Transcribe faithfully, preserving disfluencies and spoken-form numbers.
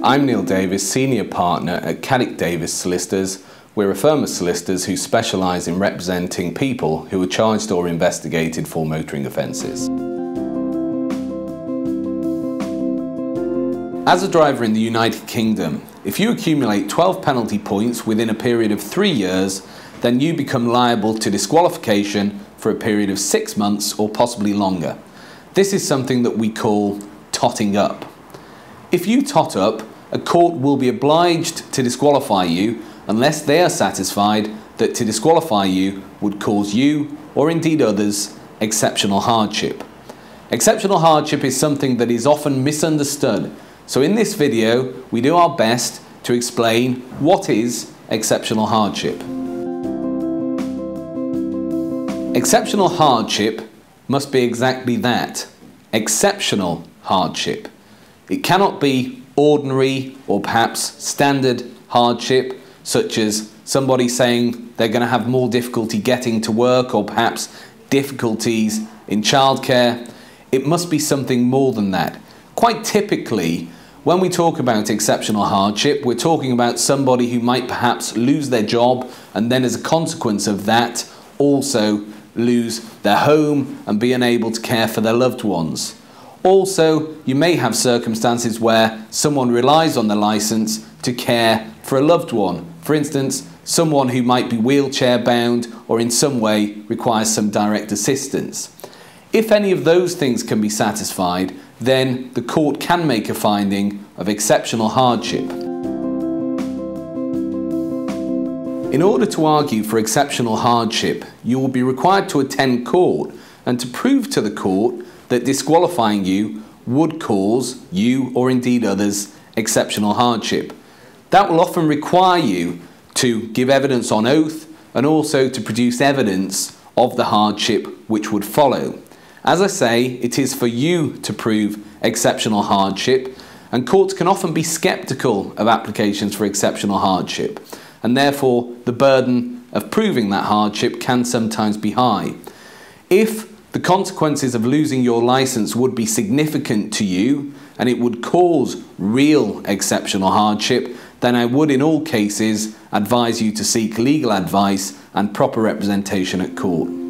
I'm Neil Davis, Senior Partner at Caddick Davis Solicitors. We're a firm of solicitors who specialise in representing people who are charged or investigated for motoring offences. As a driver in the United Kingdom, if you accumulate twelve penalty points within a period of three years, then you become liable to disqualification for a period of six months or possibly longer. This is something that we call totting up. If you tot up, a court will be obliged to disqualify you unless they are satisfied that to disqualify you would cause you, or indeed others, exceptional hardship. Exceptional hardship is something that is often misunderstood, so in this video we do our best to explain what is exceptional hardship. Exceptional hardship must be exactly that, exceptional hardship. It cannot be ordinary or perhaps standard hardship, such as somebody saying they're going to have more difficulty getting to work or perhaps difficulties in childcare. It must be something more than that. Quite typically, when we talk about exceptional hardship, we're talking about somebody who might perhaps lose their job and then as a consequence of that also lose their home and be unable to care for their loved ones. Also, you may have circumstances where someone relies on their licence to care for a loved one. For instance, someone who might be wheelchair bound or in some way requires some direct assistance. If any of those things can be satisfied, then the court can make a finding of exceptional hardship. In order to argue for exceptional hardship, you will be required to attend court and to prove to the court that disqualifying you would cause you, or indeed others, exceptional hardship. That will often require you to give evidence on oath and also to produce evidence of the hardship which would follow. As I say, it is for you to prove exceptional hardship, and courts can often be sceptical of applications for exceptional hardship, and therefore the burden of proving that hardship can sometimes be high. If the consequences of losing your licence would be significant to you and it would cause real exceptional hardship, then I would in all cases advise you to seek legal advice and proper representation at court.